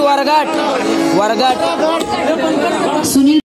वर्गट वर्गट वर्गट।